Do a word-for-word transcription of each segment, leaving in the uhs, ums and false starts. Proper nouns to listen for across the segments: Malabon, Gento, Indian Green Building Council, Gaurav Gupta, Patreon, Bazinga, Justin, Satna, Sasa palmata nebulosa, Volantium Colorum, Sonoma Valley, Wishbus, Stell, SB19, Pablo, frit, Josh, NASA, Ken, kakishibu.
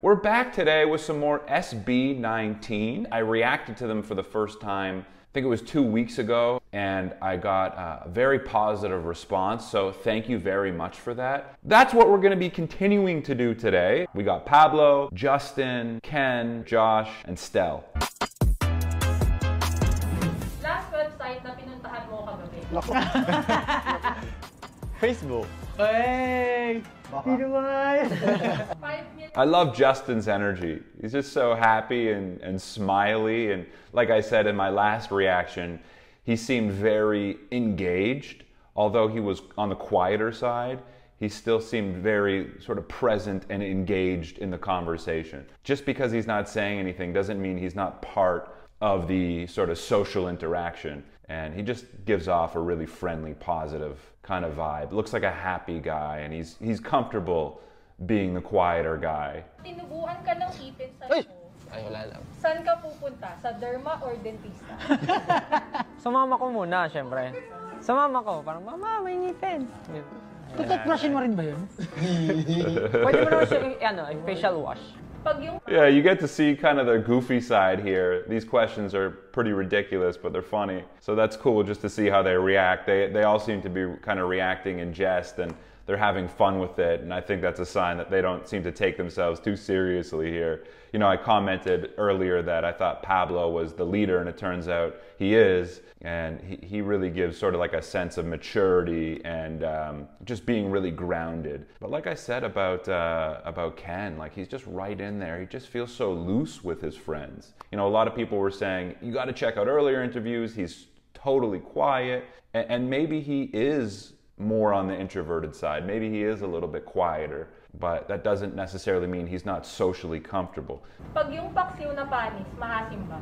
We're back today with some more S B nineteen. I reacted to them for the first time, I think it was two weeks ago, and I got a very positive response, so thank you very much for that. That's what we're gonna be continuing to do today. We got Pablo, Justin, Ken, Josh, and Stell. Last website na pinuntahan mo kagabi. Facebook. Hey! I love Justin's energy. He's just so happy and, and smiley, and like I said in my last reaction, he seemed very engaged. Although he was on the quieter side, he still seemed very sort of present and engaged in the conversation. Just because he's not saying anything doesn't mean he's not part of the sort of social interaction. And he just gives off a really friendly, positive kind of vibe. Looks like a happy guy, and he's he's comfortable being the quieter guy. Tinubuan ka ng ipin sa iyo. Ay, wala lang. Saan ka pupunta? Sa derma or dentista? Sa mama ko muna, syempre. Sa mama ko, parang, mama, may ngipin. Tutok-brushin mo rin ba yun? Pwede mo naman siya, ano, facial wash. Yeah, you get to see kind of the goofy side here. These questions are pretty ridiculous, but they're funny. So that's cool just to see how they react. They, they all seem to be kind of reacting in jest, and they're having fun with it. And I think that's a sign that they don't seem to take themselves too seriously here. You know, I commented earlier that I thought Pablo was the leader, and it turns out he is. And he, he really gives sort of like a sense of maturity and um, just being really grounded. But like I said about, uh, about Ken, like he's just right in there. He just feels so loose with his friends. You know, a lot of people were saying, you got to check out earlier interviews. He's totally quiet. And, and maybe he is more on the introverted side. Maybe he is a little bit quieter. But that doesn't necessarily mean he's not socially comfortable. Pag yung paksiw na panis, maasim ba?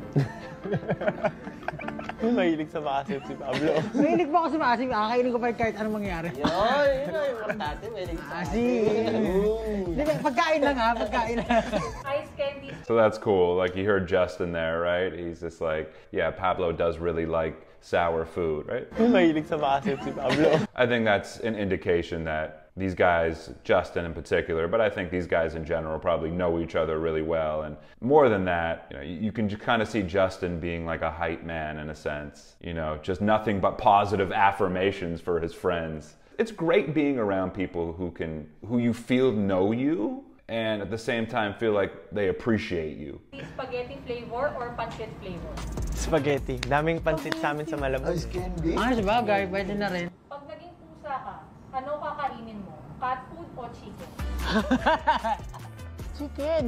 Mahilig sa maasim si Pablo. Mahilig ba ako sa maasim? Akakainin ko pa kahit anong mangyari. Yun, yun ang importante. Mahilig sa maasim. Pagkain lang ha, pagkain lang. Ice candy. So that's cool. Like you heard Justin there, right? He's just like, yeah, Pablo does really like sour food, right? Mahilig sa maasim si Pablo. I think that's an indication that these guys, Justin in particular, but I think these guys in general probably know each other really well. And more than that, you know, you can kind of see Justin being like a hype man in a sense. You know, just nothing but positive affirmations for his friends. It's great being around people who can, who you feel know you, and at the same time feel like they appreciate you. Spaghetti flavor or pancit flavor? Spaghetti. Daming pancit sa amin sa Malabon. Ice candy. Ah, sabagay. Pwede na rin. Pag naging pusa ka, ano kakainin mo? Cat food or chicken? Chicken.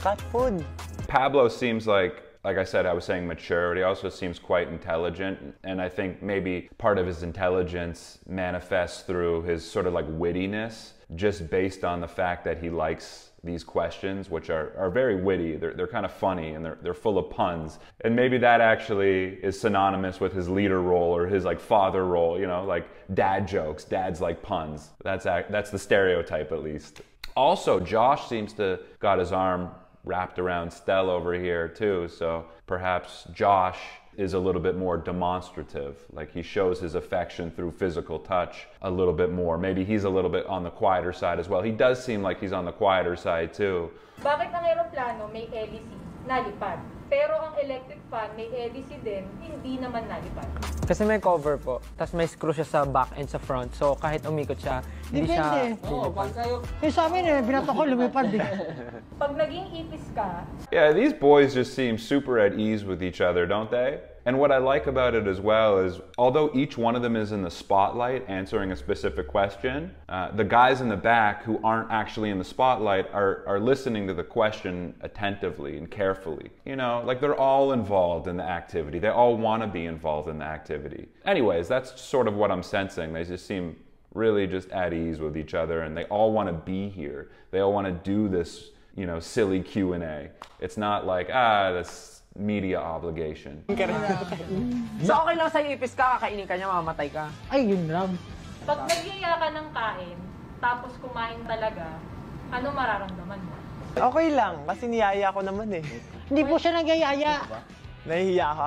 Cat food. Pablo seems like, like I said, I was saying mature, but he also seems quite intelligent. And I think maybe part of his intelligence manifests through his sort of like wittiness, just based on the fact that he likes these questions, which are, are very witty. They're, they're kind of funny, and they're, they're full of puns. And maybe that actually is synonymous with his leader role or his like father role, you know, like dad jokes, dads like puns. That's, that's the stereotype at least. Also, Josh seems to got his arm wrapped around Stell over here too, so perhaps Josh is a little bit more demonstrative. Like he shows his affection through physical touch a little bit more. Maybe he's a little bit on the quieter side as well. He does seem like he's on the quieter side too. Bakit ang aeroplano may L E C nalipad? Pero ang electric fan may L E C din, hindi naman nalipad. Kasi may cover po, tapos may screw siya sa back and sa front. So kahit umikot siya, hindi siya lumipad. Eh sa amin eh, binato ko lumipad din. Pag naging ipis ka. Yeah, these boys just seem super at ease with each other, don't they? And what I like about it as well is, although each one of them is in the spotlight answering a specific question, uh, the guys in the back who aren't actually in the spotlight are, are listening to the question attentively and carefully. You know, like they're all involved in the activity. They all want to be involved in the activity. Anyways, that's sort of what I'm sensing. They just seem really just at ease with each other, and they all want to be here. They all want to do this, you know, silly Q and A. It's not like, ah, this media obligation. So okay lang sa ipis ka, kakainin ka niya, mamamatay ka. Ay, yun lang. Pag nagyaya ka ng kain, tapos kumain talaga, ano mararamdaman mo? Okay lang, kasi niyaya ko naman eh. Hindi po siya nagyayaya. Nahihiya ako.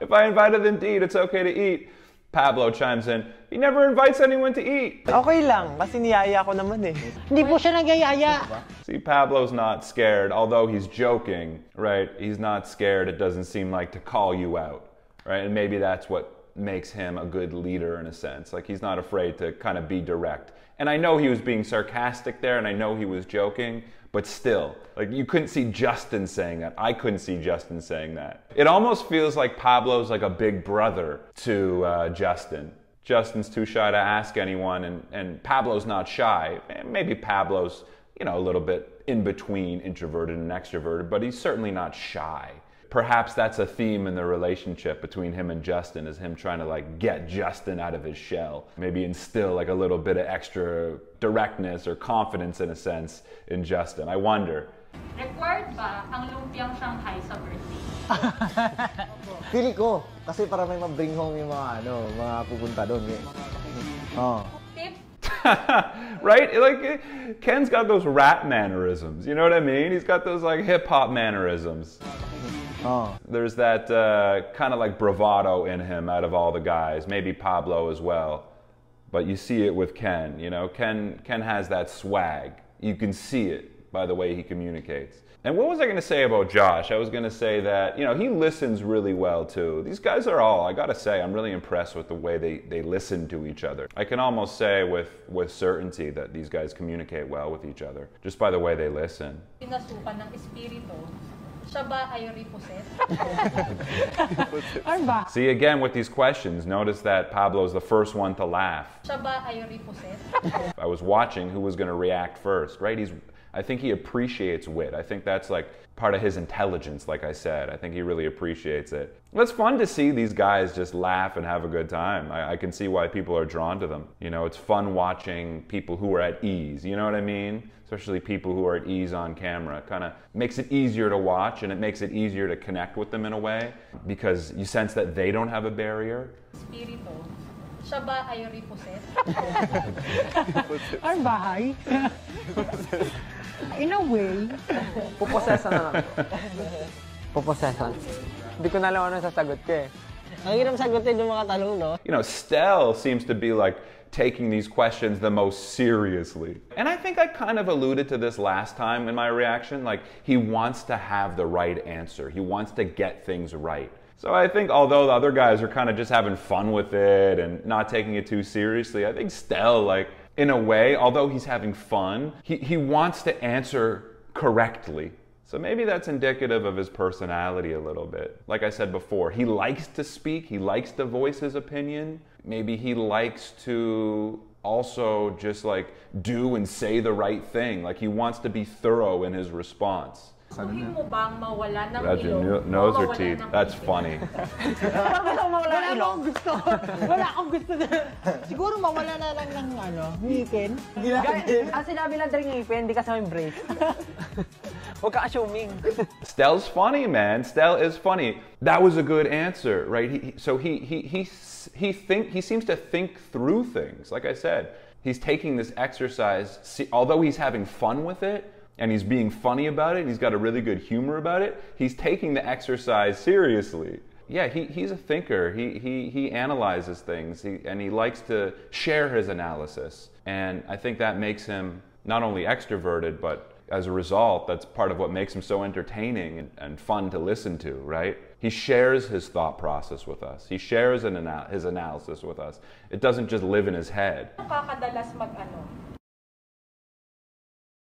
If I invited them to eat, it's okay to eat. Pablo chimes in, he never invites anyone to eat. Okay lang, kasi niyaya ko naman eh. Hindi po siya nagyayaya. See, Pablo's not scared, although he's joking, right? He's not scared, it doesn't seem like, to call you out, right? And maybe that's what makes him a good leader in a sense. Like, he's not afraid to kind of be direct. And I know he was being sarcastic there, and I know he was joking, but still, like, you couldn't see Justin saying that. I couldn't see Justin saying that. It almost feels like Pablo's like a big brother to uh, Justin. Justin's too shy to ask anyone, and, and Pablo's not shy. Maybe Pablo's, you know, a little bit in between introverted and extroverted, but he's certainly not shy. Perhaps that's a theme in the relationship between him and Justin, is him trying to like get Justin out of his shell. Maybe instill like a little bit of extra directness or confidence in a sense in Justin. I wonder. Required ba ang lumpiang Shanghai sa birthday? Pili ko, kasi para may ma-bring home yung mga ano, mga pupunta doon. Oh. Right? Like, Ken's got those rap mannerisms, you know what I mean? He's got those like hip-hop mannerisms. Oh. There's that uh, kind of like bravado in him out of all the guys, maybe Pablo as well. But you see it with Ken, you know? Ken, Ken has that swag. You can see it by the way he communicates. And what was I going to say about Josh? I was going to say that, you know, he listens really well too. These guys are all, I got to say, I'm really impressed with the way they, they listen to each other. I can almost say with, with certainty that these guys communicate well with each other, just by the way they listen. See, again, with these questions, notice that Pablo's the first one to laugh. I was watching who was going to react first, right? He's, I think he appreciates wit. I think that's like part of his intelligence, like I said. I think he really appreciates it. It's fun to see these guys just laugh and have a good time. I, I can see why people are drawn to them. You know, it's fun watching people who are at ease, you know what I mean? Especially people who are at ease on camera. Kind of makes it easier to watch, and it makes it easier to connect with them in a way, because you sense that they don't have a barrier. Spirito. Siya ba ay reposet? Or bahay? In a way. Puposesan na lang. Puposesan. Hindi ko na alam ano sasagot ko eh. Ang hirap sagutin yung mga tanong, no? You know, Stell seems to be like taking these questions the most seriously. And I think I kind of alluded to this last time in my reaction, like he wants to have the right answer. He wants to get things right. So I think although the other guys are kind of just having fun with it and not taking it too seriously, I think Stell, like, in a way, although he's having fun, he, he wants to answer correctly. So maybe that's indicative of his personality a little bit. Like I said before, he likes to speak, he likes to voice his opinion. Maybe he likes to also just like do and say the right thing. Like he wants to be thorough in his response. That's your nose or teeth. That's funny. Stell's funny, man. Stell is funny. That was a good answer, right? He, so he he he he think he seems to think through things. Like I said, he's taking this exercise, see, although he's having fun with it. And he's being funny about it, and he's got a really good humor about it. He's taking the exercise seriously. Yeah, he, he's a thinker. He, he, he analyzes things, he, and he likes to share his analysis. And I think that makes him not only extroverted, but as a result, that's part of what makes him so entertaining and, and fun to listen to, right? He shares his thought process with us. He shares an ana- his analysis with us. It doesn't just live in his head.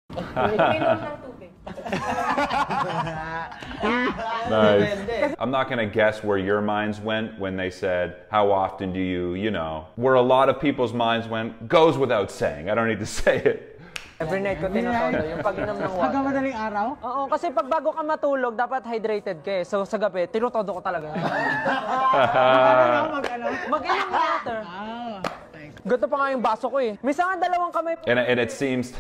Nice. I'm not gonna guess where your minds went when they said, how often do you, you know, where a lot of people's minds went, goes without saying. I don't need to say it. Every night ko tinatodo yung pag-inom ng water. Hanggang madaling araw? Oo, kasi pag bago ka matulog, dapat hydrated ka eh. So sa gabi, tinutodo ko talaga. Mag-inom ng water. Ganto pa nga yung baso ko eh. May isang dalawang kamay po. And, and it seems...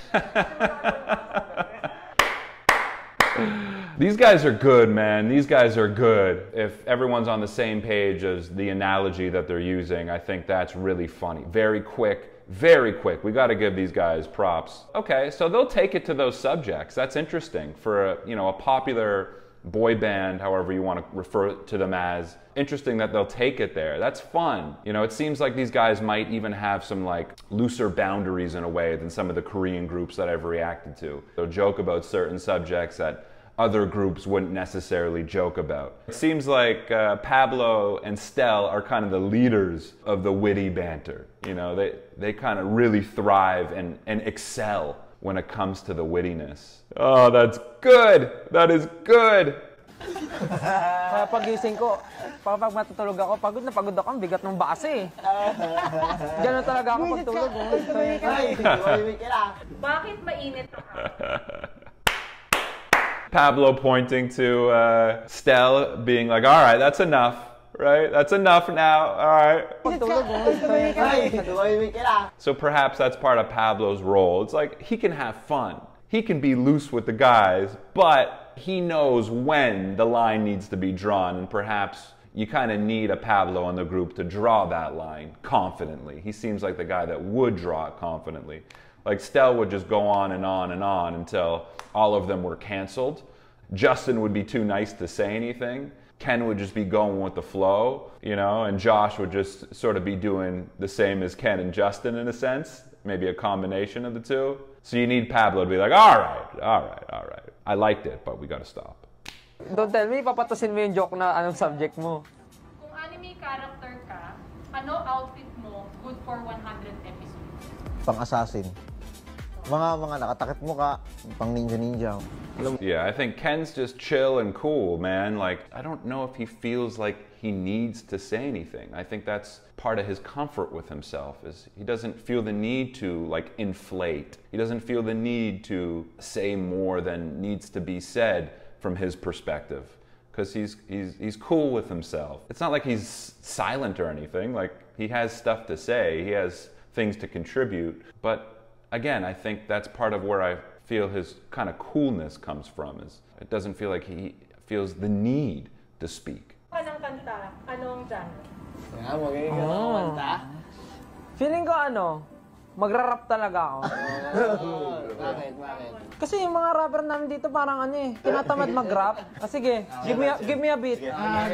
These guys are good, man. These guys are good. If everyone's on the same page as the analogy that they're using, I think that's really funny. Very quick, very quick. We got to give these guys props. Okay, so they'll take it to those subjects. That's interesting for a, you know, a popular boy band, however you want to refer to them as. Interesting that they'll take it there. That's fun. You know, it seems like these guys might even have some like looser boundaries in a way than some of the Korean groups that I've reacted to. They'll joke about certain subjects that other groups wouldn't necessarily joke about. It seems like uh, Pablo and Stell are kind of the leaders of the witty banter. You know, they, they kind of really thrive and, and excel when it comes to the wittiness. Oh, that's good! That is good! Kaya pagising ko, pag matutulog ako, pagod na pagod ako, bigat ng base. Ganun talaga ako pagtulog. Bakit mainit ka? Pablo pointing to uh, Stell, being like, all right, that's enough, right? That's enough now, all right. So perhaps that's part of Pablo's role. It's like, he can have fun. He can be loose with the guys, but he knows when the line needs to be drawn, and perhaps you kind of need a Pablo in the group to draw that line confidently. He seems like the guy that would draw it confidently. Like Stell would just go on and on and on until all of them were canceled. Justin would be too nice to say anything. Ken would just be going with the flow, you know, and Josh would just sort of be doing the same as Ken and Justin in a sense, maybe a combination of the two. So you need Pablo to be like, all right, all right, all right. I liked it, but we gotta stop. Don't tell me, papatasin mo yung joke na anong subject mo. Kung anime character ka, ano outfit mo good for one hundred episodes? Pang-assassin. Mga mga nakatakip mukha, pang ninja ninja. Yeah, I think Ken's just chill and cool, man. Like, I don't know if he feels like he needs to say anything. I think that's part of his comfort with himself, is he doesn't feel the need to like inflate. He doesn't feel the need to say more than needs to be said from his perspective, because he's, he's, he's cool with himself. It's not like he's silent or anything. Like, he has stuff to say. He has things to contribute. But again, I think that's part of where I feel his kind of coolness comes from, is it doesn't feel like he feels the need to speak. Anong kanta? Anong genre? Yeah, magiging anong kanta? Feeling ko ano, magra-rap talaga ako. Bakit, bakit? Kasi yung mga rapper namin dito parang ano eh, tinatamad mag-rap. Ah, sige, give me a, give me a beat. Ah,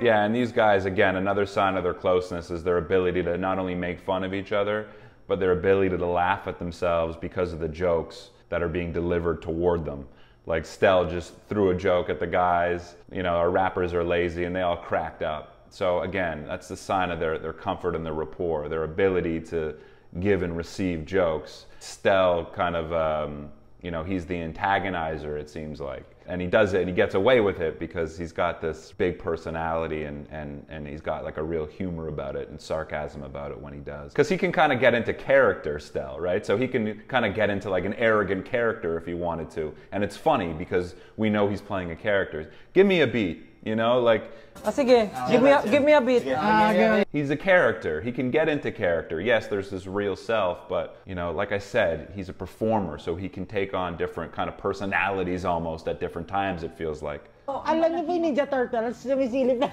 yeah, and these guys, again, another sign of their closeness is their ability to not only make fun of each other, but their ability to laugh at themselves because of the jokes that are being delivered toward them. Like Stell just threw a joke at the guys, you know, our rappers are lazy, and they all cracked up. So again, that's the sign of their, their comfort and their rapport, their ability to give and receive jokes. Stell kind of, um, you know, he's the antagonizer, it seems like. And he does it and he gets away with it because he's got this big personality, and, and, and he's got like a real humor about it and sarcasm about it when he does. Because he can kind of get into character, Stell, right? So he can kind of get into like an arrogant character if he wanted to. And it's funny because we know he's playing a character. Give me a beat, you know, like... Ah, sige. Give me a, give me a beat. Ah, yeah. He's a character. He can get into character. Yes, there's his real self, but, you know, like I said, he's a performer, so he can take on different kind of personalities almost at different times, it feels like. Oh, alam niyo ba yung Ninja Turtles? Sumisilip na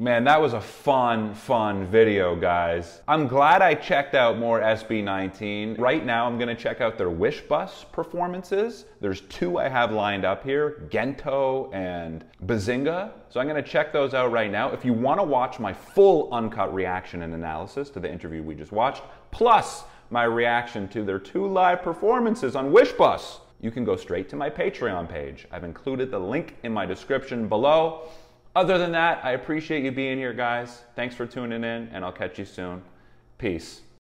Man, that was a fun, fun video, guys. I'm glad I checked out more S B nineteen. Right now, I'm gonna check out their Wishbus performances. There's two I have lined up here, Gento and Bazinga. So I'm gonna check those out right now. If you wanna watch my full uncut reaction and analysis to the interview we just watched, plus my reaction to their two live performances on Wishbus, you can go straight to my Patreon page. I've included the link in my description below. Other than that, I appreciate you being here, guys. Thanks for tuning in, and I'll catch you soon. Peace.